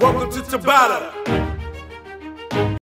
Welcome to Tabata.